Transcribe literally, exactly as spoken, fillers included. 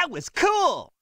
That was cool!